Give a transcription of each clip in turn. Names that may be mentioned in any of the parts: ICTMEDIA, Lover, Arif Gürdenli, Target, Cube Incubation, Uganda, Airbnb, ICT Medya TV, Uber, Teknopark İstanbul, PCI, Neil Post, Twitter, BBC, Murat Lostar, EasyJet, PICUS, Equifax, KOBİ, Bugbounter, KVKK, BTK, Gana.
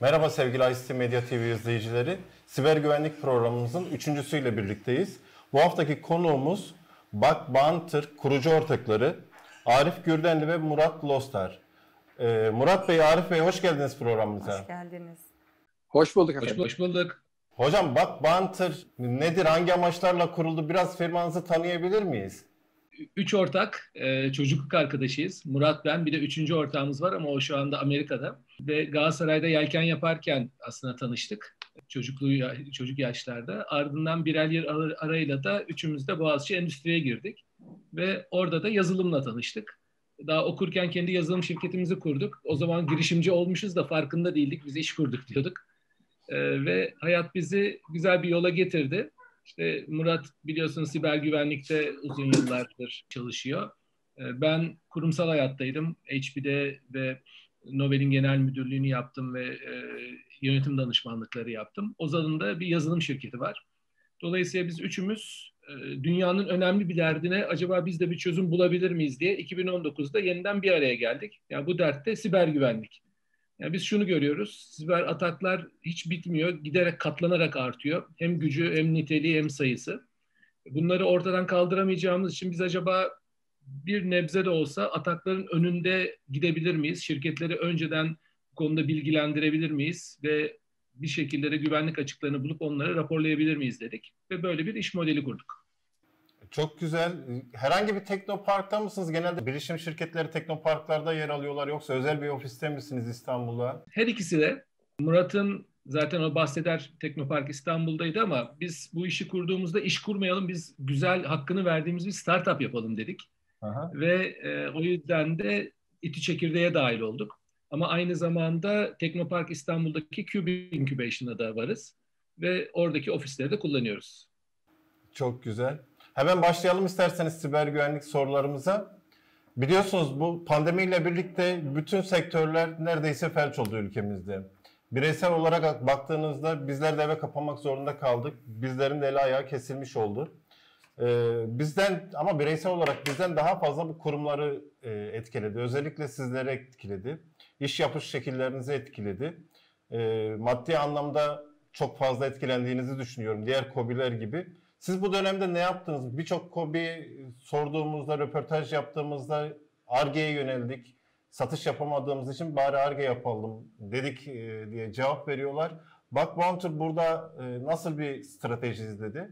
Merhaba sevgili ICT Medya TV izleyicileri. Siber güvenlik programımızın üçüncüsüyle birlikteyiz. Bu haftaki konuğumuz Bugbounter kurucu ortakları Arif Gürdenli ve Murat Lostar. Murat Bey, Arif Bey hoş geldiniz programımıza. Hoş geldiniz. Hoş bulduk efendim. Hoş bulduk. Hocam Bugbounter nedir, hangi amaçlarla kuruldu? Biraz firmanızı tanıyabilir miyiz? Üç ortak, çocukluk arkadaşıyız. Murat, ben, bir de üçüncü ortağımız var ama o şu anda Amerika'da. Ve Galatasaray'da yelken yaparken aslında tanıştık. Çocuk yaşlarda. Ardından birer yıl arayla da üçümüz de Boğaziçi Endüstri'ye girdik. Ve orada da yazılımla tanıştık. Daha okurken kendi yazılım şirketimizi kurduk. O zaman girişimci olmuşuz da farkında değildik. Biz iş kurduk diyorduk. Ve hayat bizi güzel bir yola getirdi. İşte Murat biliyorsunuz siber güvenlikte uzun yıllardır çalışıyor. Ben kurumsal hayattaydım. HP'de ve Novel'in genel müdürlüğünü yaptım ve yönetim danışmanlıkları yaptım. Ozan'ın da bir yazılım şirketi var. Dolayısıyla biz üçümüz dünyanın önemli bir derdine acaba biz de bir çözüm bulabilir miyiz diye 2019'da yeniden bir araya geldik. Yani bu dert de siber güvenlik. Yani biz şunu görüyoruz, siber ataklar hiç bitmiyor, giderek katlanarak artıyor. Hem gücü, hem niteliği, hem sayısı. Bunları ortadan kaldıramayacağımız için biz acaba bir nebze de olsa atakların önünde gidebilir miyiz? Şirketleri önceden bu konuda bilgilendirebilir miyiz? Ve bir şekilde güvenlik açıklarını bulup onları raporlayabilir miyiz dedik. Ve böyle bir iş modeli kurduk. Çok güzel. Herhangi bir teknoparkta mısınız? Genelde girişim şirketleri teknoparklarda yer alıyorlar. Yoksa özel bir ofiste misiniz İstanbul'da? Her ikisi de. Murat'ın zaten o bahseder Teknopark İstanbul'daydı ama biz bu işi kurduğumuzda iş kurmayalım. Biz güzel hakkını verdiğimiz bir startup yapalım dedik. Aha. Ve o yüzden de İTÜ Çekirdeğe dahil olduk. Ama aynı zamanda Teknopark İstanbul'daki Cube Incubation'a da varız. Ve oradaki ofisleri de kullanıyoruz. Çok güzel. Hemen başlayalım isterseniz siber güvenlik sorularımıza. Biliyorsunuz bu pandemiyle birlikte bütün sektörler neredeyse felç oldu ülkemizde. Bireysel olarak baktığınızda bizler de eve kapanmak zorunda kaldık. Bizlerin de eli ayağı kesilmiş oldu. Bireysel olarak bizden daha fazla bu kurumları etkiledi. Özellikle sizleri etkiledi. İş yapış şekillerinizi etkiledi. Maddi anlamda çok fazla etkilendiğinizi düşünüyorum. Diğer KOBİ'ler gibi. Siz bu dönemde ne yaptınız? Birçok KOBİ sorduğumuzda, röportaj yaptığımızda ARGE'ye yöneldik. Satış yapamadığımız için bari ARGE yapalım dedik diye cevap veriyorlar. Bugbounter burada nasıl bir strateji izledi?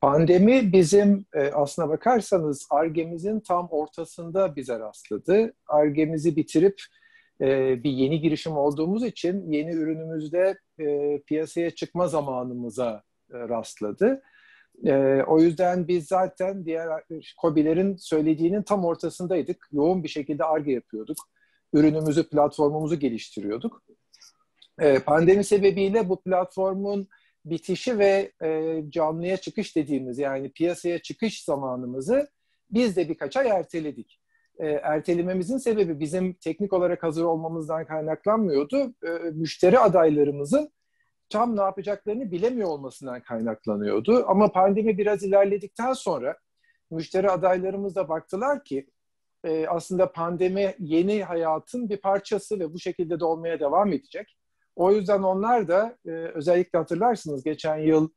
Pandemi bizim aslına bakarsanız ARGE'mizin tam ortasında bize rastladı. ARGE'mizi bitirip bir yeni girişim olduğumuz için yeni ürünümüzde piyasaya çıkma zamanımıza rastladı. O yüzden biz zaten diğer KOBİ'lerin söylediğinin tam ortasındaydık. Yoğun bir şekilde ARGE yapıyorduk. Ürünümüzü, platformumuzu geliştiriyorduk. Pandemi sebebiyle bu platformun bitişi ve canlıya çıkış dediğimiz, yani piyasaya çıkış zamanımızı biz de birkaç ay erteledik. Ertelememizin sebebi bizim teknik olarak hazır olmamızdan kaynaklanmıyordu. Müşteri adaylarımızın tam ne yapacaklarını bilemiyor olmasından kaynaklanıyordu. Ama pandemi biraz ilerledikten sonra müşteri adaylarımız da baktılar ki aslında pandemi yeni hayatın bir parçası ve bu şekilde de olmaya devam edecek. O yüzden onlar da özellikle hatırlarsınız geçen yıl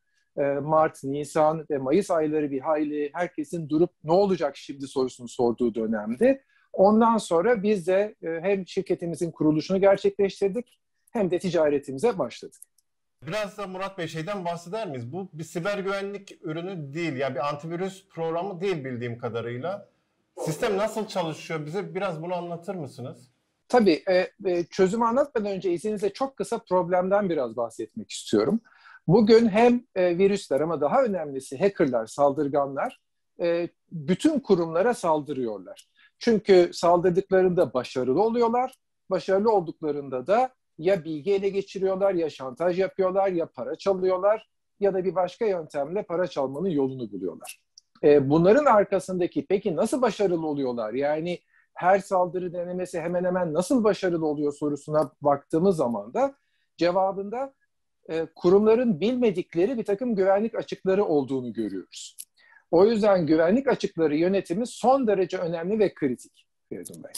Mart, Nisan ve Mayıs ayları bir hayli herkesin durup ne olacak şimdi sorusunu sorduğu dönemdi. Ondan sonra biz de hem şirketimizin kuruluşunu gerçekleştirdik hem de ticaretimize başladık. Biraz da Murat Bey şeyden bahseder miyiz? Bu bir siber güvenlik ürünü değil, yani bir antivirüs programı değil bildiğim kadarıyla. Sistem nasıl çalışıyor? Bize biraz bunu anlatır mısınız? Tabii. Çözümü anlatmadan önce izninizle çok kısa problemden biraz bahsetmek istiyorum. Bugün hem virüsler ama daha önemlisi hackerlar, saldırganlar bütün kurumlara saldırıyorlar. Çünkü saldırdıklarında başarılı oluyorlar. Başarılı olduklarında da ya bilgi ele geçiriyorlar, ya şantaj yapıyorlar, ya para çalıyorlar ya da bir başka yöntemle para çalmanın yolunu buluyorlar. Bunların arkasındaki peki nasıl başarılı oluyorlar? Yani her saldırı denemesi hemen hemen nasıl başarılı oluyor sorusuna baktığımız zaman da cevabında kurumların bilmedikleri bir takım güvenlik açıkları olduğunu görüyoruz. O yüzden güvenlik açıkları yönetimi son derece önemli ve kritik. girdim ben.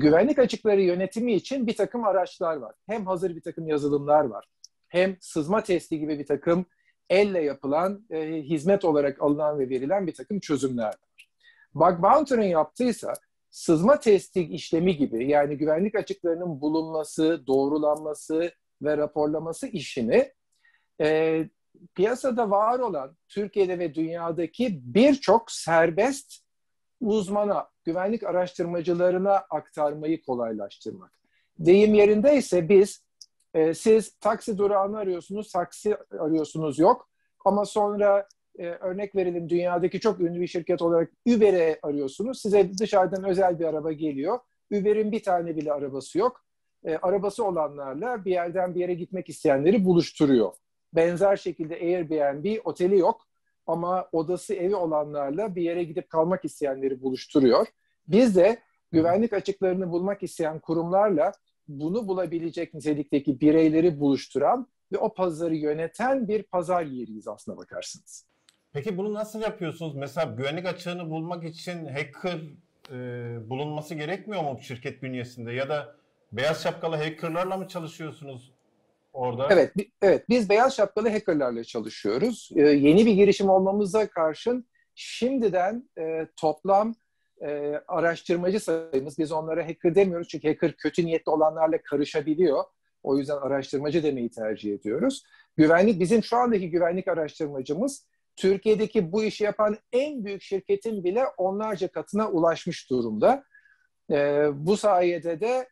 Güvenlik açıkları yönetimi için bir takım araçlar var. Hem hazır bir takım yazılımlar var. Hem sızma testi gibi bir takım elle yapılan, hizmet olarak alınan ve verilen bir takım çözümler var. Bugbounter'ın yaptıysa sızma testi işlemi gibi, yani güvenlik açıklarının bulunması, doğrulanması ve raporlaması işini piyasada var olan Türkiye'de ve dünyadaki birçok serbest uzmana, güvenlik araştırmacılarına aktarmayı kolaylaştırmak. Deyim yerindeyse biz, siz taksi durağını arıyorsunuz, taksi arıyorsunuz yok. Ama sonra örnek verelim, dünyadaki çok ünlü bir şirket olarak Uber'e arıyorsunuz. Size dışarıdan özel bir araba geliyor. Uber'in bir tane bile arabası yok. Arabası olanlarla bir yerden bir yere gitmek isteyenleri buluşturuyor. Benzer şekilde Airbnb, oteli yok ama odası, evi olanlarla bir yere gidip kalmak isteyenleri buluşturuyor. Biz de güvenlik açıklarını bulmak isteyen kurumlarla bunu bulabilecek nitelikteki bireyleri buluşturan ve o pazarı yöneten bir pazar yeriyiz aslına bakarsınız. Peki bunu nasıl yapıyorsunuz? Mesela güvenlik açığını bulmak için hacker bulunması gerekmiyor mu şirket bünyesinde? Ya da beyaz şapkalı hackerlarla mı çalışıyorsunuz orada? Evet, evet, biz beyaz şapkalı hackerlarla çalışıyoruz. Yeni bir girişim olmamıza karşın şimdiden toplam araştırmacı sayımız, biz onlara hacker demiyoruz çünkü hacker kötü niyetli olanlarla karışabiliyor. O yüzden araştırmacı demeyi tercih ediyoruz. Bizim şu andaki güvenlik araştırmacımız Türkiye'deki bu işi yapan en büyük şirketin bile onlarca katına ulaşmış durumda. Bu sayede de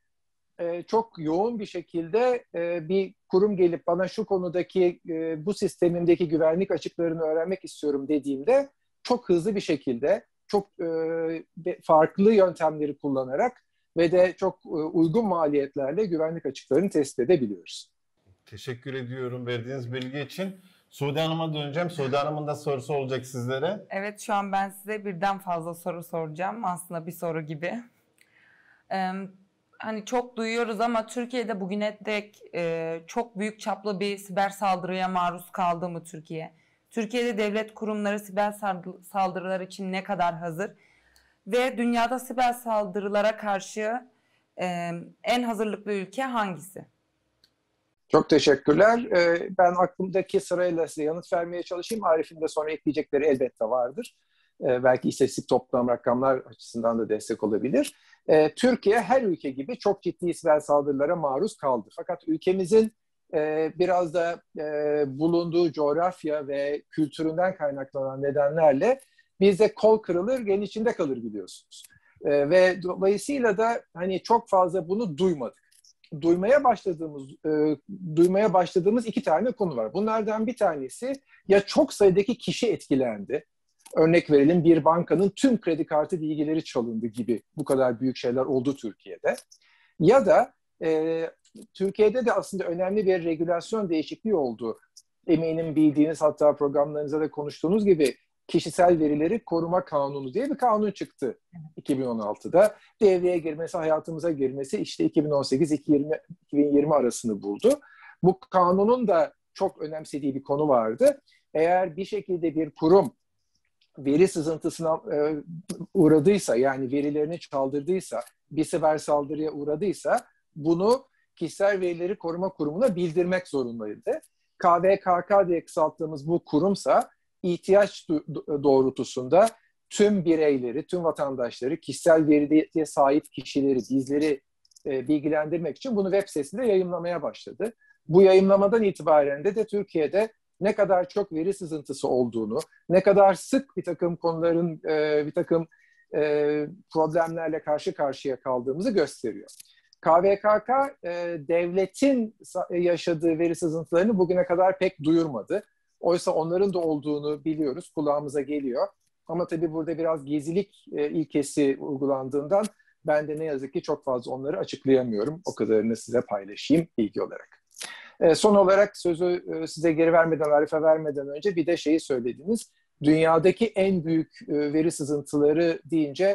çok yoğun bir şekilde bir kurum gelip bana şu konudaki, bu sistemimdeki güvenlik açıklarını öğrenmek istiyorum dediğimde çok hızlı bir şekilde, çok farklı yöntemleri kullanarak ve de çok uygun maliyetlerle güvenlik açıklarını tespit edebiliyoruz. Teşekkür ediyorum verdiğiniz bilgi için. Sude Hanım'a döneceğim. Sude Hanım'ın da sorusu olacak sizlere. Evet, şu an ben size birden fazla soru soracağım. Aslında bir soru gibi. Hani çok duyuyoruz ama Türkiye'de bugüne dek çok büyük çaplı bir siber saldırıya maruz kaldı mı Türkiye? Türkiye'de devlet kurumları siber saldırılar için ne kadar hazır? Ve dünyada siber saldırılara karşı en hazırlıklı ülke hangisi? Çok teşekkürler. Ben aklımdaki sırayla size yanıt vermeye çalışayım. Arif'in de sonra ekleyecekleri elbette vardır. Belki istatistik toplam rakamlar açısından da destek olabilir. Türkiye her ülke gibi çok ciddi siber saldırılara maruz kaldı. Fakat ülkemizin biraz da bulunduğu coğrafya ve kültüründen kaynaklanan nedenlerle bizde kol kırılır, gen içinde kalır biliyorsunuz. Ve dolayısıyla da hani çok fazla bunu duymadık. Duymaya başladığımız iki tane konu var. Bunlardan bir tanesi, ya çok sayıdaki kişi etkilendi. Örnek verelim, bir bankanın tüm kredi kartı bilgileri çalındı gibi, bu kadar büyük şeyler oldu Türkiye'de. Ya da Türkiye'de de aslında önemli bir regülasyon değişikliği oldu. Eminim bildiğiniz, hatta programlarınızda da konuştuğunuz gibi kişisel verileri koruma kanunu diye bir kanun çıktı 2016'da. Devreye girmesi, hayatımıza girmesi işte 2018-2020 arasını buldu. Bu kanunun da çok önemsediği bir konu vardı. Eğer bir şekilde bir kurum veri sızıntısına uğradıysa, yani verilerini çaldırdıysa, bir siber saldırıya uğradıysa bunu Kişisel Verileri Koruma Kurumu'na bildirmek zorundaydı. KVKK diye kısalttığımız bu kurumsa ihtiyaç doğrultusunda tüm bireyleri, tüm vatandaşları, kişisel veriye sahip kişileri, bizleri bilgilendirmek için bunu web sitesinde yayımlamaya başladı. Bu yayımlamadan itibaren de Türkiye'de ne kadar çok veri sızıntısı olduğunu, ne kadar sık bir takım konuların, bir takım problemlerle karşı karşıya kaldığımızı gösteriyor. KVKK devletin yaşadığı veri sızıntılarını bugüne kadar pek duyurmadı. Oysa onların da olduğunu biliyoruz, kulağımıza geliyor. Ama tabii burada biraz gizlilik ilkesi uygulandığından ben de ne yazık ki çok fazla onları açıklayamıyorum. O kadarını size paylaşayım bilgi olarak. Son olarak sözü size geri vermeden, Arif'e vermeden önce bir de şeyi söylediniz. Dünyadaki en büyük veri sızıntıları deyince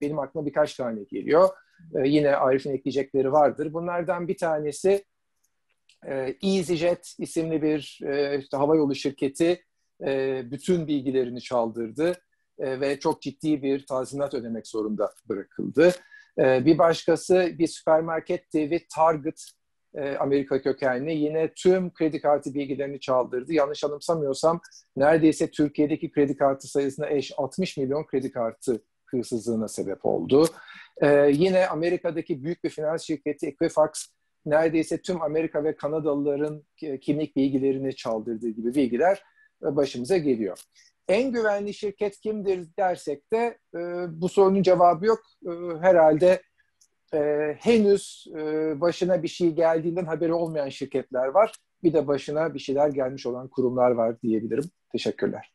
benim aklıma birkaç tane geliyor. Yine Arif'in ekleyecekleri vardır. Bunlardan bir tanesi EasyJet isimli bir havayolu şirketi bütün bilgilerini çaldırdı. ve çok ciddi bir tazminat ödemek zorunda bırakıldı. Bir başkası, bir süpermarket devi Target, Amerika kökenli, yine tüm kredi kartı bilgilerini çaldırdı. Yanlış anımsamıyorsam neredeyse Türkiye'deki kredi kartı sayısına eş 60 milyon kredi kartı hırsızlığına sebep oldu. Yine Amerika'daki büyük bir finans şirketi Equifax neredeyse tüm Amerika ve Kanadalıların kimlik bilgilerini çaldırdığı gibi bilgiler başımıza geliyor. En güvenli şirket kimdir dersek de bu sorunun cevabı yok. Herhalde henüz başına bir şey geldiğinden haberi olmayan şirketler var. Bir de başına bir şeyler gelmiş olan kurumlar var diyebilirim. Teşekkürler.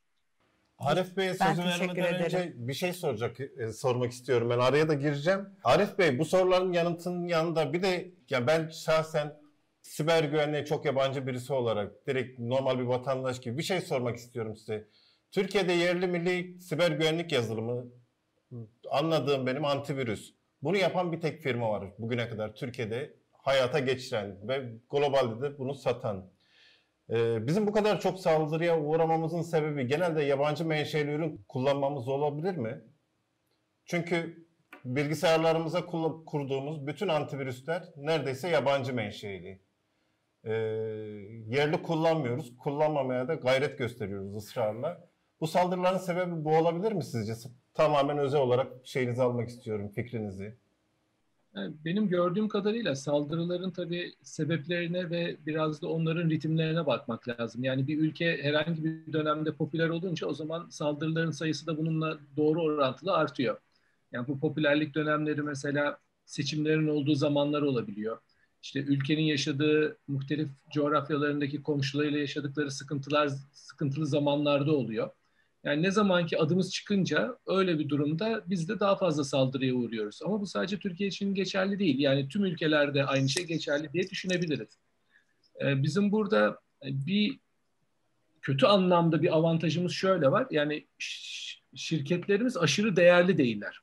Arif Bey'e sözü vermeden önce bir şey sormak istiyorum. Ben araya da gireceğim. Arif Bey, bu soruların yanıtının yanında bir de ya ben şahsen siber güvenliğe çok yabancı birisi olarak direkt normal bir vatandaş gibi bir şey sormak istiyorum size. Türkiye'de yerli milli siber güvenlik yazılımı, anladığım benim antivirüs. Bunu yapan bir tek firma var bugüne kadar Türkiye'de hayata geçiren ve globalde de bunu satan. Bizim bu kadar çok saldırıya uğramamızın sebebi genelde yabancı menşeli ürün kullanmamız olabilir mi? Çünkü bilgisayarlarımıza kurduğumuz bütün antivirüsler neredeyse yabancı menşeli. Yerli kullanmıyoruz, kullanmamaya da gayret gösteriyoruz ısrarla. Bu saldırıların sebebi bu olabilir mi sizce? Tamamen özel olarak şeyinizi almak istiyorum, fikrinizi. Benim gördüğüm kadarıyla saldırıların tabii sebeplerine ve biraz da onların ritimlerine bakmak lazım. Yani bir ülke herhangi bir dönemde popüler olunca o zaman saldırıların sayısı da bununla doğru orantılı artıyor. Yani bu popülerlik dönemleri mesela seçimlerin olduğu zamanlar olabiliyor. İşte ülkenin yaşadığı muhtelif coğrafyalarındaki komşularıyla yaşadıkları sıkıntılı zamanlarda oluyor. Yani ne zamanki adımız çıkınca öyle bir durumda biz de daha fazla saldırıya uğruyoruz. Ama bu sadece Türkiye için geçerli değil. Yani tüm ülkelerde aynı şey geçerli diye düşünebiliriz. Bizim burada bir kötü anlamda bir avantajımız şöyle var. Yani şirketlerimiz aşırı değerli değiller.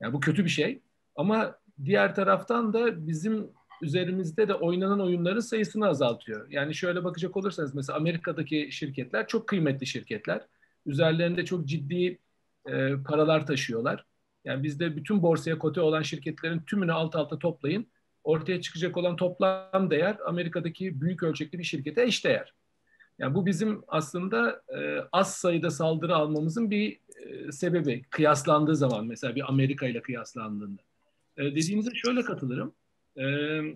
Yani bu kötü bir şey. Ama diğer taraftan da bizim üzerimizde de oynanan oyunların sayısını azaltıyor. Yani şöyle bakacak olursanız mesela Amerika'daki şirketler çok kıymetli şirketler. Üzerlerinde çok ciddi paralar taşıyorlar. Yani bizde bütün borsaya kote olan şirketlerin tümünü alt alta toplayın. Ortaya çıkacak olan toplam değer Amerika'daki büyük ölçekli bir şirkete eşdeğer. Yani bu bizim aslında az sayıda saldırı almamızın bir sebebi. Kıyaslandığı zaman mesela bir Amerika ile kıyaslandığında. Dediğinize şöyle katılırım.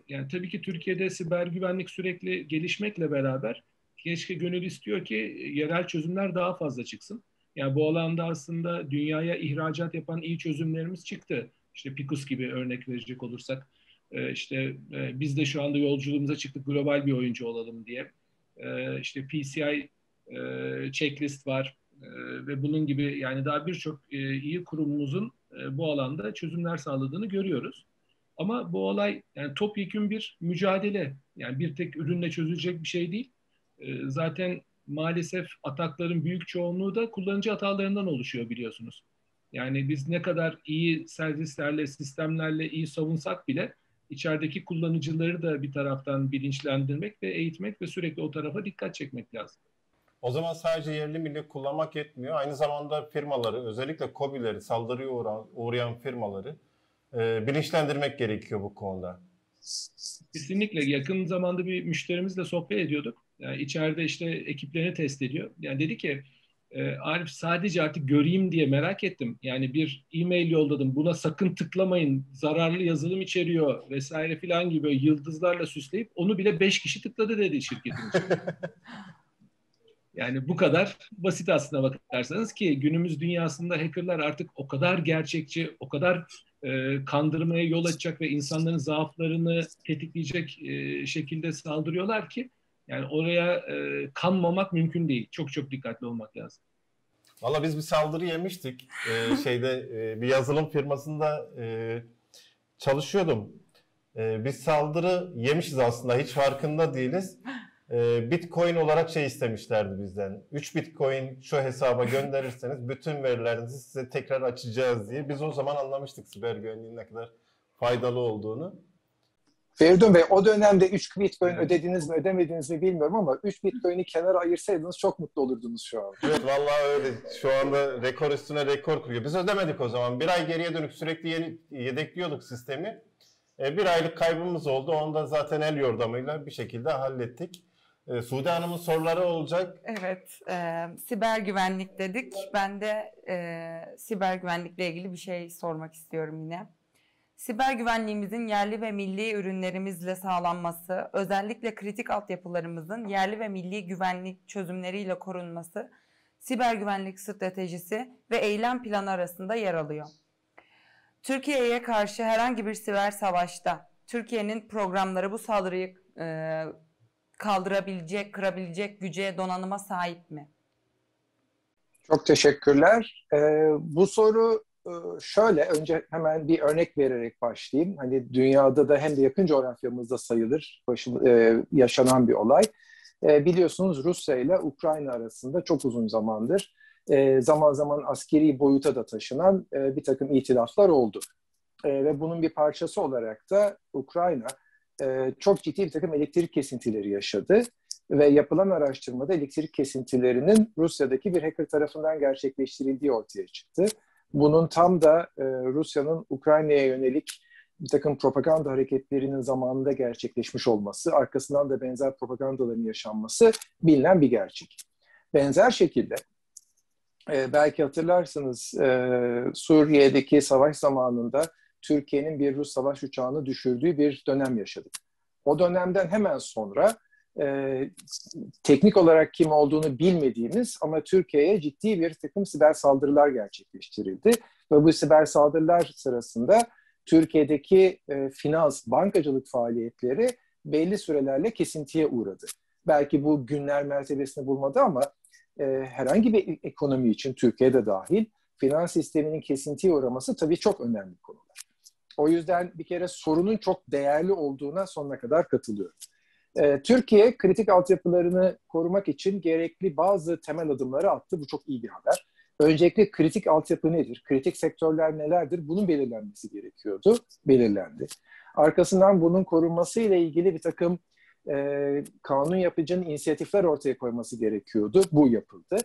Yani tabii ki Türkiye'de siber güvenlik sürekli gelişmekle beraber keşke gönül istiyor ki yerel çözümler daha fazla çıksın. Yani bu alanda aslında dünyaya ihracat yapan iyi çözümlerimiz çıktı. İşte PICUS gibi örnek verecek olursak, işte biz de şu anda yolculuğumuza çıktık global bir oyuncu olalım diye. İşte PCI checklist var ve bunun gibi yani daha birçok iyi kurumumuzun bu alanda çözümler sağladığını görüyoruz. Ama bu olay yani topyekün bir mücadele. Yani bir tek ürünle çözülecek bir şey değil. Zaten maalesef atakların büyük çoğunluğu da kullanıcı hatalarından oluşuyor biliyorsunuz. Yani biz ne kadar iyi servislerle, sistemlerle iyi savunsak bile içerideki kullanıcıları da bir taraftan bilinçlendirmek ve eğitmek ve sürekli o tarafa dikkat çekmek lazım. O zaman sadece yerli milli kullanmak yetmiyor. Aynı zamanda firmaları, özellikle KOBİ'leri, saldırıya uğrayan firmaları bilinçlendirmek gerekiyor bu konuda. Kesinlikle. Yakın zamanda bir müşterimizle sohbet ediyorduk. Yani içeride işte ekiplerini test ediyor. Yani dedi ki Arif sadece artık göreyim diye merak ettim. Yani bir e-mail yolladım. Buna sakın tıklamayın. Zararlı yazılım içeriyor vesaire filan gibi yıldızlarla süsleyip onu bile 5 kişi tıkladı dedi şirketin içinde. Yani bu kadar basit aslına bakarsanız ki günümüz dünyasında hackerlar artık o kadar gerçekçi, o kadar kandırmaya yol açacak ve insanların zaaflarını tetikleyecek şekilde saldırıyorlar ki yani oraya kanmamak mümkün değil. Çok çok dikkatli olmak lazım. Valla biz bir saldırı yemiştik. Bir yazılım firmasında çalışıyordum. Biz saldırı yemişiz aslında. Hiç farkında değiliz. Bitcoin olarak şey istemişlerdi bizden. 3 Bitcoin şu hesaba gönderirseniz bütün verilerinizi size tekrar açacağız diye. Biz o zaman anlamıştık siber güvenliğin ne kadar faydalı olduğunu. Feridun Bey, o dönemde 3 Bitcoin ödediniz mi ödemediniz mi bilmiyorum ama 3 Bitcoin'i kenara ayırsaydınız çok mutlu olurdunuz şu an. Evet vallahi öyle. Şu anda rekor üstüne rekor kuruyor. Biz ödemedik o zaman. Bir ay geriye dönük sürekli yedekliyorduk sistemi. Bir aylık kaybımız oldu. Ondan zaten el yordamıyla bir şekilde hallettik. Sude Hanım'ın soruları olacak. Evet. Siber güvenlik dedik. Ben de siber güvenlikle ilgili bir şey sormak istiyorum yine. Siber güvenliğimizin yerli ve milli ürünlerimizle sağlanması, özellikle kritik altyapılarımızın yerli ve milli güvenlik çözümleriyle korunması, siber güvenlik stratejisi ve eylem planı arasında yer alıyor. Türkiye'ye karşı herhangi bir siber savaşta Türkiye'nin programları bu saldırıyı kaldırabilecek, kırabilecek güce, donanıma sahip mi? Çok teşekkürler. Bu soru şöyle, önce hemen bir örnek vererek başlayayım. Hani dünyada da hem de yakın coğrafyamızda sayılır yaşanan bir olay. Biliyorsunuz Rusya ile Ukrayna arasında çok uzun zamandır zaman zaman askeri boyuta da taşınan bir takım itilaflar oldu. Ve bunun bir parçası olarak da Ukrayna çok ciddi bir takım elektrik kesintileri yaşadı. Ve yapılan araştırmada elektrik kesintilerinin Rusya'daki bir hacker tarafından gerçekleştirildiği ortaya çıktı. Bunun tam da Rusya'nın Ukrayna'ya yönelik bir takım propaganda hareketlerinin zamanında gerçekleşmiş olması, arkasından da benzer propagandaların yaşanması bilinen bir gerçek. Benzer şekilde belki hatırlarsınız Suriye'deki savaş zamanında Türkiye'nin bir Rus savaş uçağını düşürdüğü bir dönem yaşadık. O dönemden hemen sonra teknik olarak kim olduğunu bilmediğimiz ama Türkiye'ye ciddi bir takım siber saldırılar gerçekleştirildi. Ve bu siber saldırılar sırasında Türkiye'deki finans, bankacılık faaliyetleri belli sürelerle kesintiye uğradı. Belki bu günler mertebesini bulmadı ama herhangi bir ekonomi için Türkiye'de dahil finans sisteminin kesintiye uğraması tabii çok önemli konular. O yüzden bir kere sorunun çok değerli olduğuna sonuna kadar katılıyorum. Türkiye kritik altyapılarını korumak için gerekli bazı temel adımları attı. Bu çok iyi bir haber. Öncelikle kritik altyapı nedir? Kritik sektörler nelerdir? Bunun belirlenmesi gerekiyordu. Belirlendi. Arkasından bunun korunması ile ilgili bir takım kanun yapıcının inisiyatifler ortaya koyması gerekiyordu. Bu yapıldı.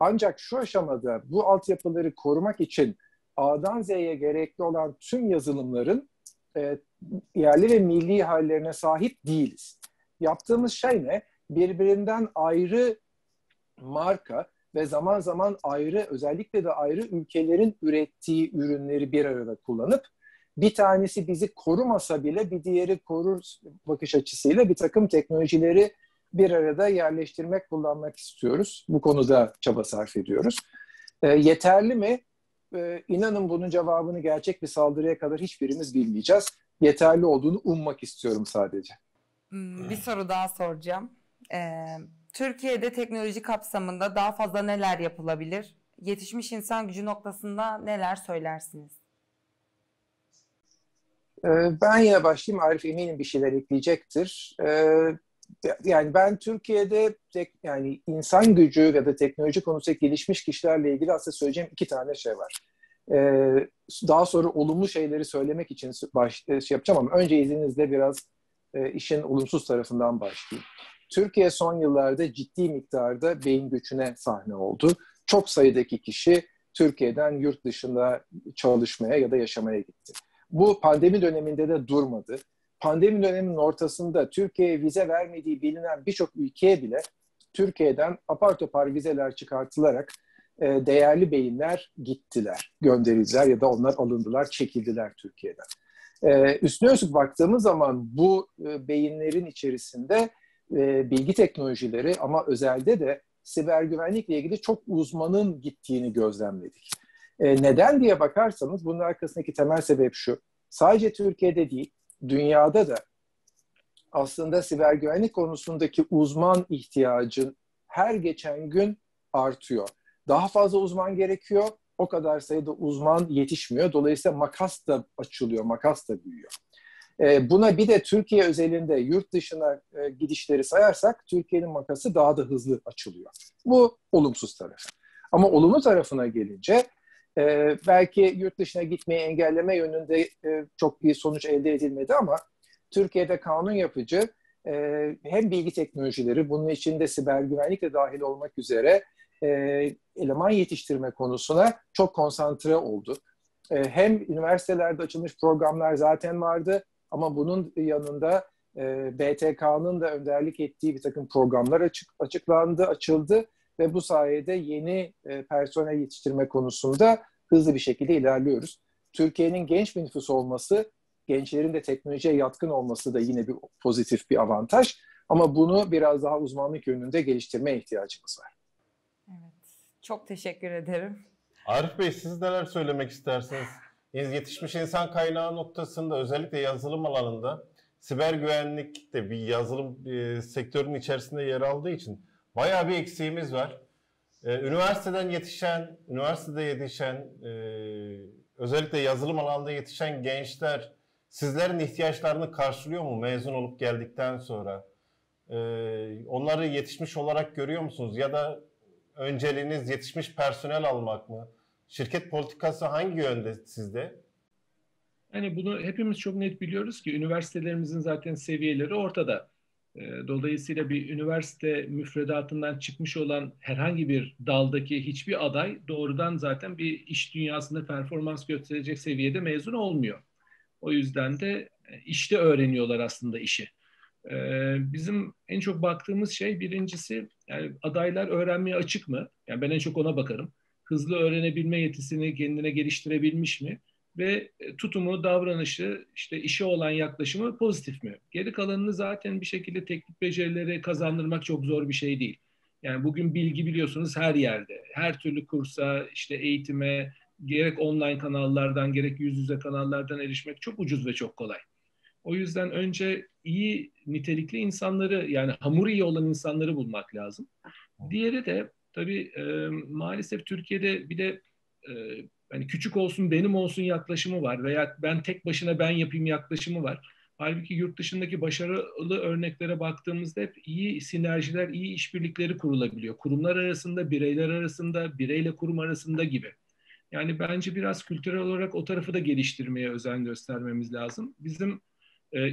Ancak şu aşamada bu altyapıları korumak için A'dan Z'ye gerekli olan tüm yazılımların yerli ve milli hallerine sahip değiliz. Yaptığımız şey ne? Birbirinden ayrı marka ve zaman zaman ayrı, özellikle de ayrı ülkelerin ürettiği ürünleri bir arada kullanıp bir tanesi bizi korumasa bile bir diğeri korur bakış açısıyla bir takım teknolojileri bir arada yerleştirmek, kullanmak istiyoruz. Bu konuda çaba sarf ediyoruz. Yeterli mi? İnanın bunun cevabını gerçek bir saldırıya kadar hiçbirimiz bilmeyeceğiz. Yeterli olduğunu ummak istiyorum sadece. Bir soru daha soracağım. Türkiye'de teknoloji kapsamında daha fazla neler yapılabilir? Yetişmiş insan gücü noktasında neler söylersiniz? Ben yine başlayayım. Arif eminim bir şeyler ekleyecektir. Yani ben Türkiye'de yani insan gücü ya da teknoloji konusu gelişmiş kişilerle ilgili aslında söyleyeceğim 2 tane şey var. Daha sonra olumlu şeyleri söylemek için yapacağım ama önce izninizle biraz işin olumsuz tarafından başlayayım. Türkiye son yıllarda ciddi miktarda beyin göçüne sahne oldu. Çok sayıdaki kişi Türkiye'den yurt dışında çalışmaya ya da yaşamaya gitti. Bu pandemi döneminde de durmadı. Pandemi döneminin ortasında Türkiye'ye vize vermediği bilinen birçok ülkeye bile Türkiye'den apar topar vizeler çıkartılarak değerli beyinler gittiler, gönderildiler ya da onlar alındılar, çekildiler Türkiye'den. Üstüne üstlük baktığımız zaman bu beyinlerin içerisinde bilgi teknolojileri ama özelde de siber güvenlikle ilgili çok uzmanın gittiğini gözlemledik. Neden diye bakarsanız bunun arkasındaki temel sebep şu. Sadece Türkiye'de değil, dünyada da aslında siber güvenlik konusundaki uzman ihtiyacın her geçen gün artıyor. Daha fazla uzman gerekiyor. O kadar sayıda uzman yetişmiyor. Dolayısıyla makas da açılıyor, makas da büyüyor. Buna bir de Türkiye özelinde yurt dışına gidişleri sayarsak Türkiye'nin makası daha da hızlı açılıyor. Bu olumsuz tarafı. Ama olumlu tarafına gelince belki yurt dışına gitmeyi engelleme yönünde çok iyi sonuç elde edilmedi ama Türkiye'de kanun yapıcı hem bilgi teknolojileri, bunun içinde siber güvenlik de dahil olmak üzere eleman yetiştirme konusuna çok konsantre oldu. Hem üniversitelerde açılmış programlar zaten vardı ama bunun yanında BTK'nın da önderlik ettiği bir takım programlar açıldı ve bu sayede yeni personel yetiştirme konusunda hızlı bir şekilde ilerliyoruz. Türkiye'nin genç bir nüfus olması, gençlerin de teknolojiye yatkın olması da yine bir pozitif bir avantaj. Ama bunu biraz daha uzmanlık yönünde geliştirmeye ihtiyacımız var. Evet, çok teşekkür ederim. Arif Bey, siz neler söylemek istersiniz? Yetişmiş insan kaynağı noktasında, özellikle yazılım alanında, siber güvenlik de bir yazılım sektörünün içerisinde yer aldığı için bayağı bir eksiğimiz var. Üniversitede yetişen, özellikle yazılım alanında yetişen gençler sizlerin ihtiyaçlarını karşılıyor mu mezun olup geldikten sonra? Onları yetişmiş olarak görüyor musunuz? Ya da önceliğiniz yetişmiş personel almak mı? Şirket politikası hangi yönde sizde? Yani bunu hepimiz çok net biliyoruz ki üniversitelerimizin zaten seviyeleri ortada. Dolayısıyla bir üniversite müfredatından çıkmış olan herhangi bir daldaki hiçbir aday doğrudan zaten bir iş dünyasında performans gösterecek seviyede mezun olmuyor. O yüzden de işte öğreniyorlar aslında işi. Bizim en çok baktığımız şey birincisi, yani adaylar öğrenmeye açık mı? Yani ben en çok ona bakarım. Hızlı öğrenebilme yetisini kendine geliştirebilmiş mi? Ve tutumu, davranışı, işte işe olan yaklaşımı pozitif mi? Geri kalanını zaten bir şekilde teknik becerileri kazandırmak çok zor bir şey değil. Yani bugün bilgi biliyorsunuz her yerde. Her türlü kursa, işte eğitime, gerek online kanallardan, gerek yüz yüze kanallardan erişmek çok ucuz ve çok kolay. O yüzden önce iyi, nitelikli insanları, yani hamur iyi olan insanları bulmak lazım. Diğeri de tabii maalesef Türkiye'de bir de hani küçük olsun, benim olsun yaklaşımı var veya ben tek başına ben yapayım yaklaşımı var. Halbuki yurt dışındaki başarılı örneklere baktığımızda hep iyi sinerjiler, iyi işbirlikleri kurulabiliyor. Kurumlar arasında, bireyler arasında, bireyle kurum arasında gibi. Yani bence biraz kültürel olarak o tarafı da geliştirmeye özen göstermemiz lazım. Bizim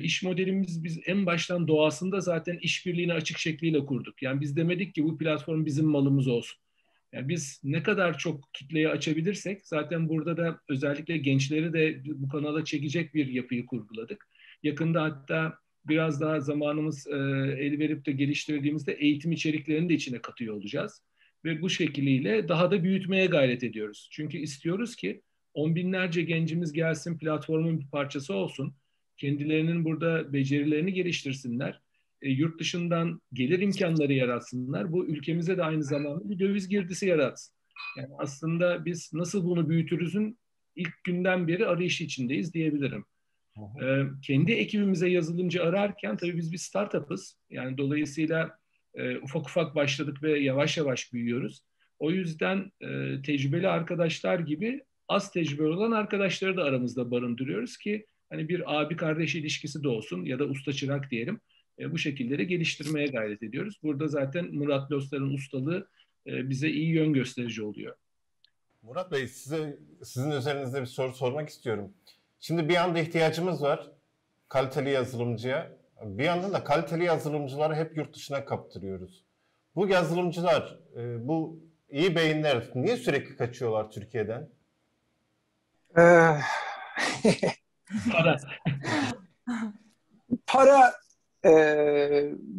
iş modelimiz, biz en baştan doğasında zaten işbirliğini açık şekliyle kurduk. Yani biz demedik ki bu platform bizim malımız olsun. Yani biz ne kadar çok kitleye açabilirsek, zaten burada da özellikle gençleri de bu kanala çekecek bir yapıyı kurguladık. Yakında hatta biraz daha zamanımız el verip de geliştirdiğimizde eğitim içeriklerini de içine katıyor olacağız. Ve bu şekliyle daha da büyütmeye gayret ediyoruz. Çünkü istiyoruz ki on binlerce gencimiz gelsin, platformun bir parçası olsun. Kendilerinin burada becerilerini geliştirsinler. Yurt dışından gelir imkanları yaratsınlar. Bu ülkemize de aynı zamanda bir döviz girdisi yaratsın. Yani aslında biz nasıl bunu büyütürüzün ilk günden beri arayışı içindeyiz diyebilirim. Kendi ekibimize yazılımcı ararken tabii biz bir startup'ız. Yani dolayısıyla ufak ufak başladık ve yavaş yavaş büyüyoruz. O yüzden tecrübeli arkadaşlar gibi az tecrübeli olan arkadaşları da aramızda barındırıyoruz ki hani bir abi kardeş ilişkisi de olsun ya da usta çırak diyelim. Bu şekilleri geliştirmeye gayret ediyoruz. Burada zaten Murat Lostar'ın ustalığı bize iyi yön gösterici oluyor. Murat Bey, sizin üzerinizde bir soru sormak istiyorum. Şimdi bir anda ihtiyacımız var kaliteli yazılımcıya. Bir yandan da kaliteli yazılımcıları hep yurt dışına kaptırıyoruz. Bu yazılımcılar, bu iyi beyinler niye sürekli kaçıyorlar Türkiye'den? Para...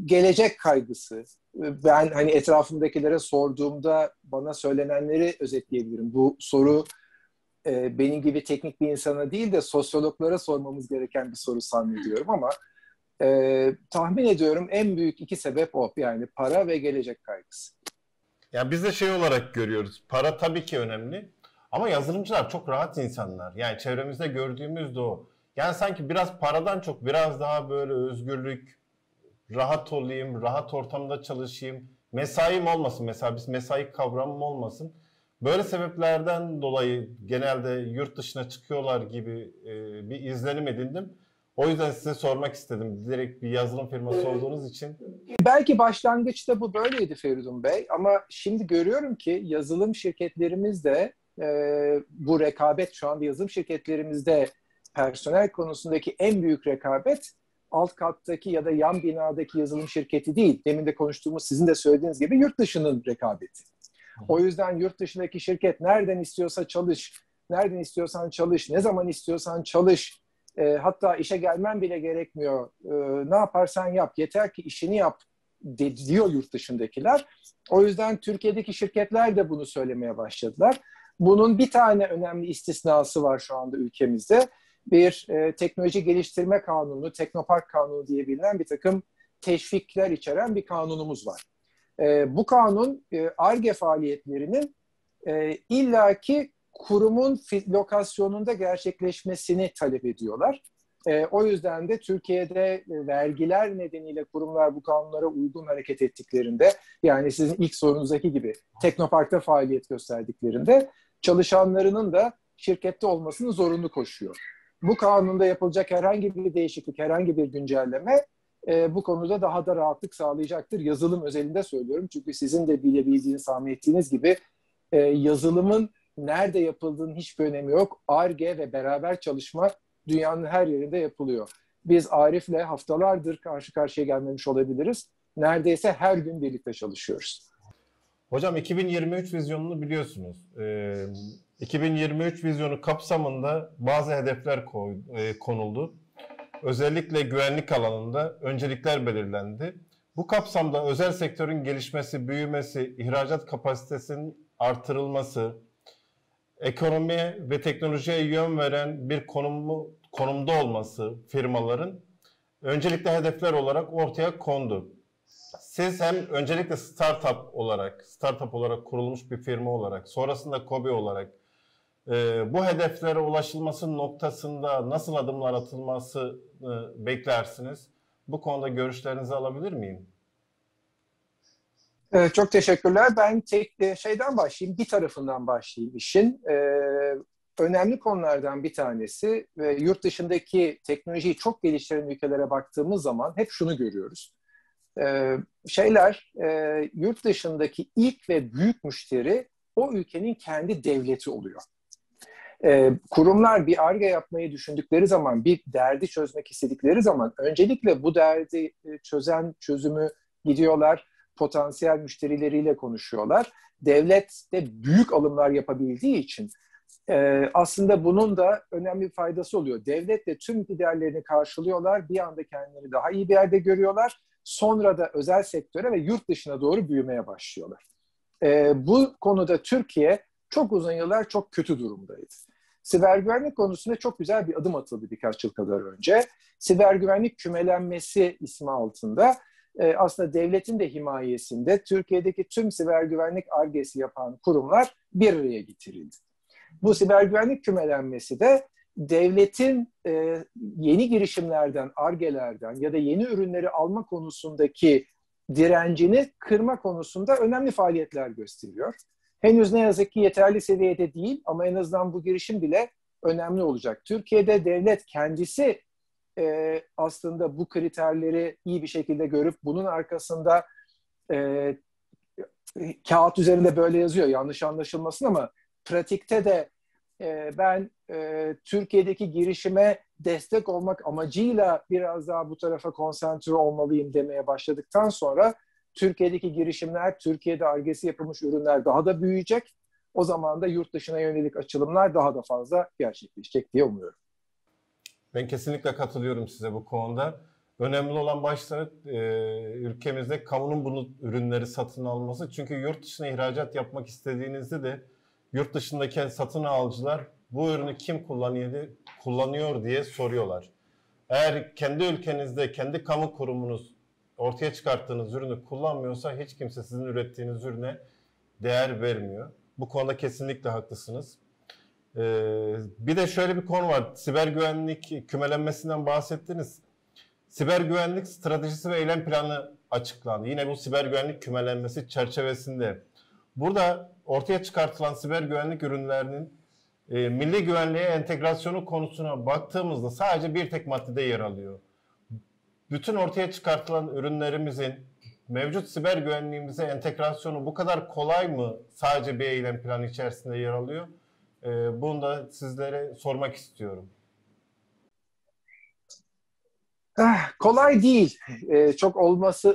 gelecek kaygısı. Ben hani etrafımdakilere sorduğumda bana söylenenleri özetleyebilirim. Bu soru benim gibi teknik bir insana değil de sosyologlara sormamız gereken bir soru sanıyorum ama tahmin ediyorum en büyük iki sebep o. Yani para ve gelecek kaygısı. Yani biz de şey olarak görüyoruz. Para tabii ki önemli ama yazılımcılar çok rahat insanlar. Yani çevremizde gördüğümüz de o. Yani sanki biraz paradan çok biraz daha böyle özgürlük, rahat olayım, rahat ortamda çalışayım, mesaim olmasın mesela, biz mesai kavramım olmasın. Böyle sebeplerden dolayı genelde yurt dışına çıkıyorlar gibi bir izlenim edindim. O yüzden size sormak istedim. Direkt bir yazılım firması olduğunuz için. Belki başlangıçta bu böyleydi Feridun Bey ama şimdi görüyorum ki yazılım şirketlerimiz de bu rekabet şu anda yazılım şirketlerimizde personel konusundaki en büyük rekabet alt kattaki ya da yan binadaki yazılım şirketi değil. Demin de konuştuğumuz, sizin de söylediğiniz gibi yurt dışının rekabeti. O yüzden yurt dışındaki şirket nereden istiyorsa çalış, nereden istiyorsan çalış, ne zaman istiyorsan çalış, hatta işe gelmen bile gerekmiyor, ne yaparsan yap, yeter ki işini yap diyor yurt dışındakiler. O yüzden Türkiye'deki şirketler de bunu söylemeye başladılar. Bunun bir tane önemli istisnası var şu anda ülkemizde. Bir teknoloji geliştirme kanunu, teknopark kanunu diye bilinen bir takım teşvikler içeren bir kanunumuz var. Bu kanun ARGE faaliyetlerinin illaki kurumun lokasyonunda gerçekleşmesini talep ediyorlar. O yüzden de Türkiye'de vergiler nedeniyle kurumlar bu kanunlara uygun hareket ettiklerinde, yani sizin ilk sorunuzdaki gibi teknoparkta faaliyet gösterdiklerinde çalışanlarının da şirkette olmasının zorunlu koşuyor. Bu kanunda yapılacak herhangi bir değişiklik, herhangi bir güncelleme bu konuda daha da rahatlık sağlayacaktır. Yazılım özelinde söylüyorum. Çünkü sizin de bilebildiğiniz, tahmin ettiğiniz gibi yazılımın nerede yapıldığının hiçbir önemi yok. ARGE ve beraber çalışma dünyanın her yerinde yapılıyor. Biz Arif'le haftalardır karşı karşıya gelmemiş olabiliriz. Neredeyse her gün birlikte çalışıyoruz. Hocam 2023 vizyonunu biliyorsunuz. 2023 vizyonu kapsamında bazı hedefler konuldu. Özellikle güvenlik alanında öncelikler belirlendi. Bu kapsamda özel sektörün gelişmesi, büyümesi, ihracat kapasitesinin artırılması, ekonomiye ve teknolojiye yön veren bir konumda olması firmaların öncelikli hedefler olarak ortaya kondu. Siz hem öncelikle startup olarak kurulmuş bir firma olarak, sonrasında KOBİ olarak bu hedeflere ulaşılması noktasında nasıl adımlar atılması beklersiniz? Bu konuda görüşlerinizi alabilir miyim? Çok teşekkürler. Ben tek şeyden başlayayım, bir tarafından başlayayım işin. Önemli konulardan bir tanesi ve yurt dışındaki teknolojiyi çok geliştiren ülkelere baktığımız zaman hep şunu görüyoruz. Yurt dışındaki ilk ve büyük müşteri o ülkenin kendi devleti oluyor. Kurumlar bir ARGE yapmayı düşündükleri zaman, bir derdi çözmek istedikleri zaman öncelikle bu derdi çözen çözümü gidiyorlar, potansiyel müşterileriyle konuşuyorlar. Devlet de büyük alımlar yapabildiği için aslında bunun da önemli bir faydası oluyor. Devlet de tüm giderlerini karşılıyorlar, bir anda kendilerini daha iyi bir yerde görüyorlar. Sonra da özel sektöre ve yurt dışına doğru büyümeye başlıyorlar. Bu konuda Türkiye çok uzun yıllar çok kötü durumdaydı. Siber güvenlik konusunda çok güzel bir adım atıldı birkaç yıl kadar önce. Siber güvenlik kümelenmesi ismi altında aslında devletin de himayesinde Türkiye'deki tüm siber güvenlik ARGE'si yapan kurumlar bir araya getirildi. Bu siber güvenlik kümelenmesi de devletin yeni girişimlerden, ARGE'lerden ya da yeni ürünleri alma konusundaki direncini kırma konusunda önemli faaliyetler gösteriyor. Henüz ne yazık ki yeterli seviyede değil ama en azından bu girişim bile önemli olacak. Türkiye'de devlet kendisi aslında bu kriterleri iyi bir şekilde görüp bunun arkasında kağıt üzerinde böyle yazıyor, yanlış anlaşılmasın, ama pratikte de ben Türkiye'deki girişime destek olmak amacıyla biraz daha bu tarafa konsantre olmalıyım demeye başladıktan sonra Türkiye'deki girişimler, Türkiye'de ARGE'si yapılmış ürünler daha da büyüyecek. O zaman da yurt dışına yönelik açılımlar daha da fazla gerçekleşecek diye umuyorum. Ben kesinlikle katılıyorum size bu konuda. Önemli olan başta ülkemizde kamunun bunu ürünleri satın alması. Çünkü yurt dışına ihracat yapmak istediğinizde de yurt dışındaki satın alıcılar bu ürünü kim kullanıyor diye soruyorlar. Eğer kendi ülkenizde, kendi kamu kurumunuz ortaya çıkarttığınız ürünü kullanmıyorsa hiç kimse sizin ürettiğiniz ürüne değer vermiyor. Bu konuda kesinlikle haklısınız. Bir de şöyle bir konu var. Siber güvenlik kümelenmesinden bahsettiniz. Siber güvenlik stratejisi ve eylem planı açıklandı. Yine bu siber güvenlik kümelenmesi çerçevesinde. Burada ortaya çıkartılan siber güvenlik ürünlerinin milli güvenliğe entegrasyonu konusuna baktığımızda sadece bir tek maddede yer alıyor. Bütün ortaya çıkartılan ürünlerimizin mevcut siber güvenliğimize entegrasyonu bu kadar kolay mı sadece bir eylem planı içerisinde yer alıyor? Bunu da sizlere sormak istiyorum. Kolay değil. Çok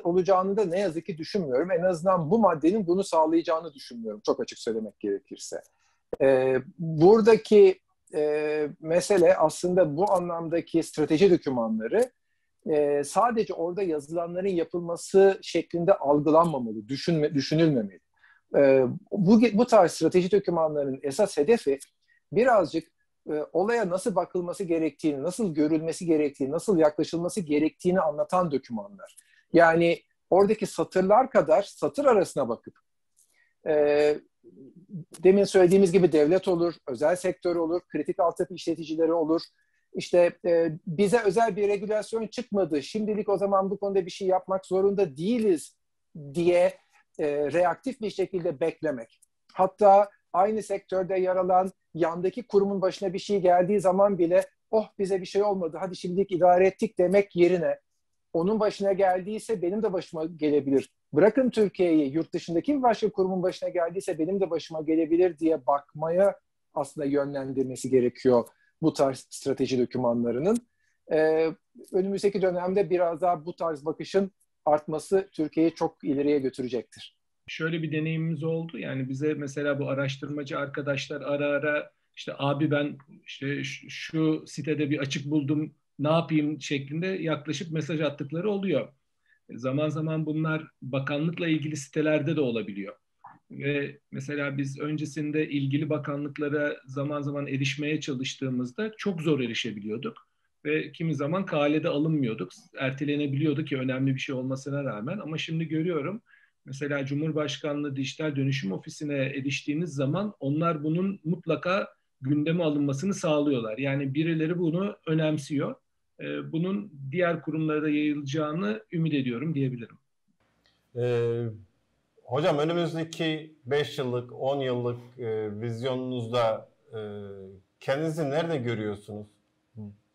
olacağını da ne yazık ki düşünmüyorum. En azından bu maddenin bunu sağlayacağını düşünmüyorum. Çok açık söylemek gerekirse. Buradaki mesele aslında bu anlamdaki strateji dokümanları sadece orada yazılanların yapılması şeklinde algılanmamalı, düşünülmemeli. Bu tarz strateji dokümanlarının esas hedefi birazcık olaya nasıl bakılması gerektiğini, nasıl görülmesi gerektiğini, nasıl yaklaşılması gerektiğini anlatan dokümanlar. Yani oradaki satırlar kadar satır arasına bakıp demin söylediğimiz gibi devlet olur, özel sektör olur, kritik altyapı işleticileri olur. İşte bize özel bir regülasyon çıkmadı, şimdilik o zaman bu konuda bir şey yapmak zorunda değiliz diye reaktif bir şekilde beklemek. Hatta aynı sektörde yer alan yandaki kurumun başına bir şey geldiği zaman bile oh bize bir şey olmadı, hadi şimdilik idare ettik demek yerine onun başına geldiyse benim de başıma gelebilir. Bırakın Türkiye'yi, yurt dışındaki bir başka kurumun başına geldiyse benim de başıma gelebilir diye bakmaya aslında yönlendirmesi gerekiyor bu tarz strateji dokümanlarının. Önümüzdeki dönemde biraz daha bu tarz bakışın artması Türkiye'yi çok ileriye götürecektir. Şöyle bir deneyimimiz oldu. Yani bize mesela bu araştırmacı arkadaşlar ara ara işte abi ben işte şu sitede bir açık buldum, ne yapayım şeklinde yaklaşıp mesaj attıkları oluyor. Zaman zaman bunlar bakanlıkla ilgili sitelerde de olabiliyor. Ve mesela biz öncesinde ilgili bakanlıklara zaman zaman erişmeye çalıştığımızda çok zor erişebiliyorduk. Ve kimi zaman kalede alınmıyorduk. Ertelenebiliyordu ki önemli bir şey olmasına rağmen. Ama şimdi görüyorum mesela Cumhurbaşkanlığı Dijital Dönüşüm Ofisi'ne eriştiğiniz zaman onlar bunun mutlaka gündeme alınmasını sağlıyorlar. Yani birileri bunu önemsiyor. Bunun diğer kurumlara yayılacağını ümit ediyorum diyebilirim. Hocam önümüzdeki 5 yıllık, 10 yıllık vizyonunuzda kendinizi nerede görüyorsunuz?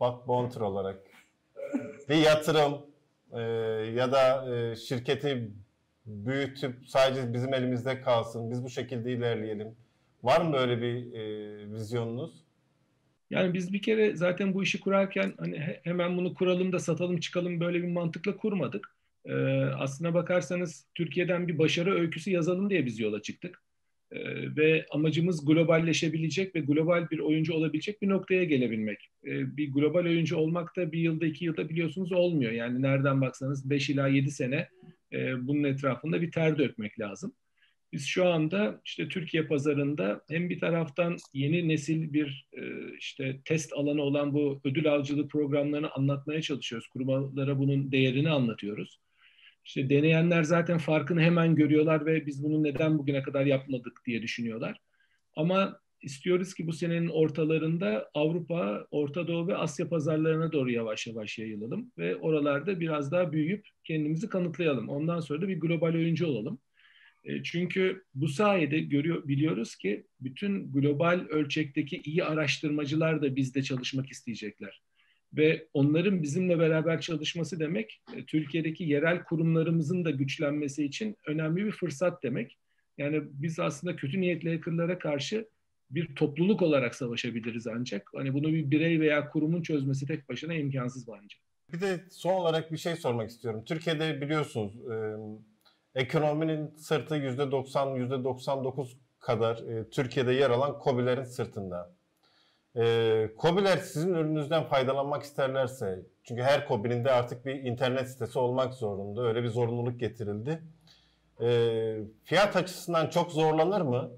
Bugbounter olarak. Bir yatırım ya da şirketi büyütüp sadece bizim elimizde kalsın, biz bu şekilde ilerleyelim. Var mı böyle bir vizyonunuz? Yani biz bir kere zaten bu işi kurarken hani hemen bunu kuralım da satalım çıkalım böyle bir mantıkla kurmadık. Aslına bakarsanız Türkiye'den bir başarı öyküsü yazalım diye biz yola çıktık. Ve amacımız globalleşebilecek ve global bir oyuncu olabilecek bir noktaya gelebilmek. Bir global oyuncu olmak da bir yılda, iki yılda biliyorsunuz olmuyor. Yani nereden baksanız 5 ila 7 sene bunun etrafında bir ter dökmek lazım. Biz şu anda işte Türkiye pazarında hem bir taraftan yeni nesil bir işte test alanı olan bu ödül avcılığı programlarını anlatmaya çalışıyoruz. Kurumlara bunun değerini anlatıyoruz. İşte deneyenler zaten farkını hemen görüyorlar ve biz bunu neden bugüne kadar yapmadık diye düşünüyorlar. Ama istiyoruz ki bu senenin ortalarında Avrupa, Orta Doğu ve Asya pazarlarına doğru yavaş yavaş yayılalım ve oralarda biraz daha büyüyüp kendimizi kanıtlayalım. Ondan sonra da bir global oyuncu olalım. Çünkü bu sayede biliyoruz ki bütün global ölçekteki iyi araştırmacılar da bizde çalışmak isteyecekler. Ve onların bizimle beraber çalışması demek, Türkiye'deki yerel kurumlarımızın da güçlenmesi için önemli bir fırsat demek. Yani biz aslında kötü niyetli hackerlara karşı bir topluluk olarak savaşabiliriz ancak. Hani bunu bir birey veya kurumun çözmesi tek başına imkansız bence. Bir de son olarak bir şey sormak istiyorum. Türkiye'de biliyorsunuz ekonominin sırtı %90, %99 kadar Türkiye'de yer alan KOBİ'lerin sırtında. KOBİ'ler sizin ürününüzden faydalanmak isterlerse, çünkü her KOBİ'nin de artık bir internet sitesi olmak zorunda, öyle bir zorunluluk getirildi. Fiyat açısından çok zorlanır mı?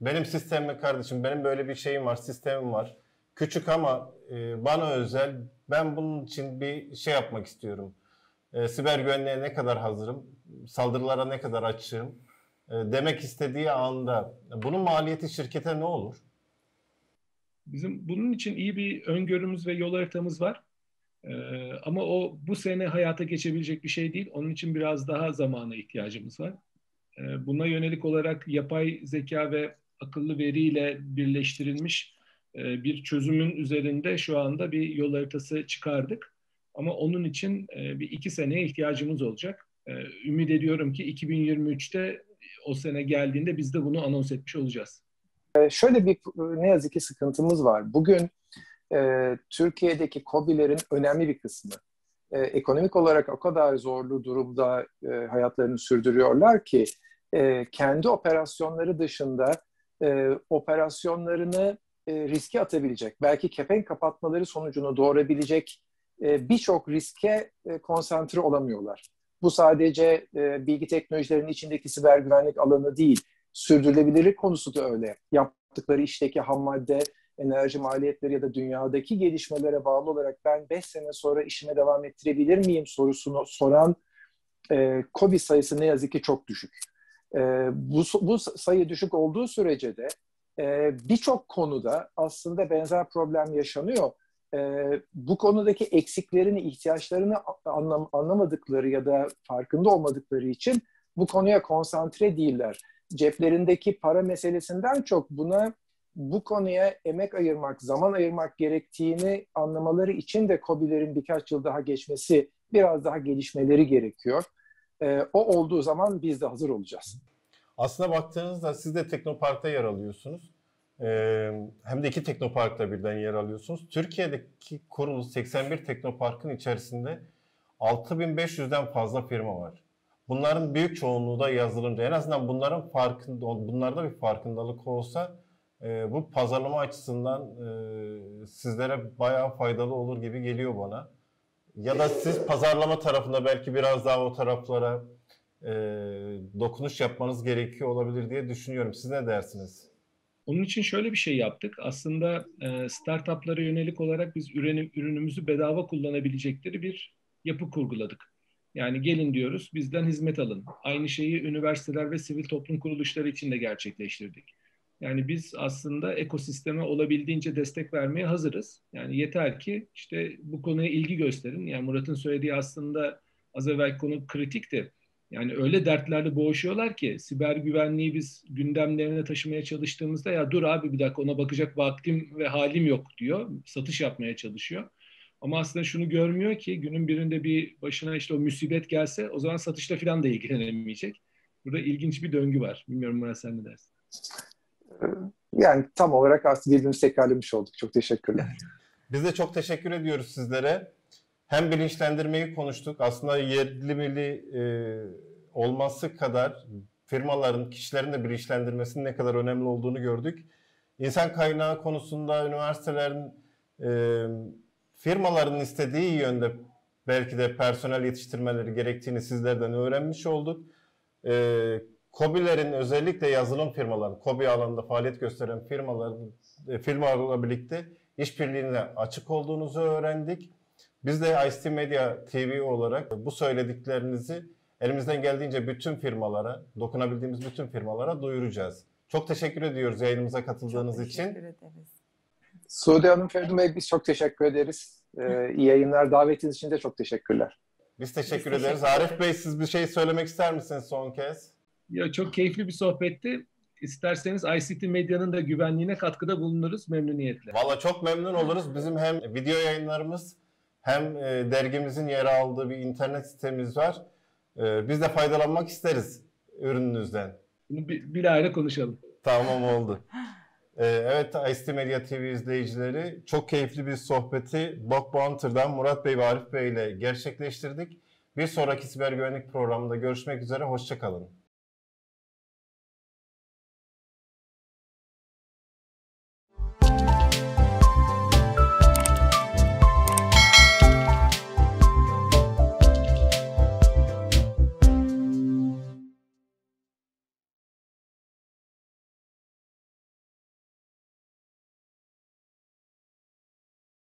Benim sistemim kardeşim, benim böyle bir şeyim var, sistemim var. Küçük ama bana özel, ben bunun için bir şey yapmak istiyorum. Siber güvenliğe ne kadar hazırım, saldırılara ne kadar açığım demek istediği anda bunun maliyeti şirkete ne olur? Bizim bunun için iyi bir öngörümüz ve yol haritamız var. Ama o bu sene hayata geçebilecek bir şey değil. Onun için biraz daha zamana ihtiyacımız var. Buna yönelik olarak yapay zeka ve akıllı veriyle birleştirilmiş bir çözümün üzerinde şu anda bir yol haritası çıkardık. Ama onun için bir 2 seneye ihtiyacımız olacak. Ümit ediyorum ki 2023'te o sene geldiğinde biz de bunu anons etmiş olacağız. Şöyle bir ne yazık ki sıkıntımız var. Bugün Türkiye'deki KOBİ'lerin önemli bir kısmı ekonomik olarak o kadar zorlu durumda hayatlarını sürdürüyorlar ki kendi operasyonları dışında operasyonlarını riske atabilecek, belki kepenk kapatmaları sonucunu doğurabilecek birçok riske konsantre olamıyorlar. Bu sadece bilgi teknolojilerinin içindeki siber güvenlik alanı değil, sürdürülebilirlik konusu da öyle. Yaptıkları işteki hammadde, enerji maliyetleri ya da dünyadaki gelişmelere bağlı olarak ben 5 sene sonra işime devam ettirebilir miyim sorusunu soran KOBİ sayısı ne yazık ki çok düşük. Bu sayı düşük olduğu sürece de birçok konuda aslında benzer problem yaşanıyor. Bu konudaki eksiklerini, ihtiyaçlarını anlamadıkları ya da farkında olmadıkları için bu konuya konsantre değiller. Ceplerindeki para meselesinden çok buna, bu konuya emek ayırmak, zaman ayırmak gerektiğini anlamaları için de KOBİ'lerin birkaç yıl daha geçmesi, biraz daha gelişmeleri gerekiyor. O olduğu zaman biz de hazır olacağız. Aslına baktığınızda siz de Teknopark'ta yer alıyorsunuz. Hem de iki Teknopark'ta birden yer alıyorsunuz. Türkiye'deki kurulu 81 Teknopark'ın içerisinde 6500'den fazla firma var. Bunların büyük çoğunluğu da yazılımcı. En azından bunların bunlarda bir farkındalık olsa bu pazarlama açısından sizlere bayağı faydalı olur gibi geliyor bana. Ya da siz pazarlama tarafında belki biraz daha o taraflara dokunuş yapmanız gerekiyor olabilir diye düşünüyorum. Siz ne dersiniz? Onun için şöyle bir şey yaptık. Aslında startuplara yönelik olarak biz ürünümüzü bedava kullanabilecekleri bir yapı kurguladık. Yani gelin diyoruz, bizden hizmet alın. Aynı şeyi üniversiteler ve sivil toplum kuruluşları için de gerçekleştirdik. Yani biz aslında ekosisteme olabildiğince destek vermeye hazırız. Yani yeter ki işte bu konuya ilgi gösterin. Yani Murat'ın söylediği aslında az evvel konu kritikti. Yani öyle dertlerle boğuşuyorlar ki siber güvenliği biz gündemlerine taşımaya çalıştığımızda ya dur abi bir dakika ona bakacak vaktim ve halim yok diyor. Satış yapmaya çalışıyor. Ama aslında şunu görmüyor ki günün birinde bir başına işte o musibet gelse o zaman satışla falan da ilgilenemeyecek. Burada ilginç bir döngü var. Bilmiyorum Murat sen ne dersin? Yani tam olarak aslında birbirimizi tekrarlamış olduk. Çok teşekkürler. Biz de çok teşekkür ediyoruz sizlere. Hem bilinçlendirmeyi konuştuk. Aslında yerli milli olması kadar firmaların, kişilerin de bilinçlendirmesinin ne kadar önemli olduğunu gördük. İnsan kaynağı konusunda üniversitelerin, firmaların istediği yönde belki de personel yetiştirmeleri gerektiğini sizlerden öğrenmiş olduk. KOBİ'lerin özellikle yazılım firmaları, KOBİ alanında faaliyet gösteren firmalarla birlikte işbirliğine açık olduğunuzu öğrendik. Biz de ICT Medya TV olarak bu söylediklerinizi elimizden geldiğince bütün firmalara, dokunabildiğimiz bütün firmalara duyuracağız. Çok teşekkür ediyoruz yayınımıza katıldığınız için. Çok teşekkür ederiz. Suudi Hanım, Feridun Bey, biz çok teşekkür ederiz. İyi yayınlar, davetiniz için de çok teşekkürler. Biz teşekkür ederiz. Arif Bey, siz bir şey söylemek ister misiniz son kez? Ya çok keyifli bir sohbetti. İsterseniz ICT Medya'nın da güvenliğine katkıda bulunuruz memnuniyetle. Vallahi çok memnun oluruz. Bizim hem video yayınlarımız hem dergimizin yer aldığı bir internet sitemiz var. Biz de faydalanmak isteriz ürününüzden. Bilahare konuşalım. Tamam oldu. Evet ICT Medya TV izleyicileri, çok keyifli bir sohbeti Bugbounter'dan Murat Bey ve Arif Bey ile gerçekleştirdik. Bir sonraki siber güvenlik programında görüşmek üzere. Hoşça kalın.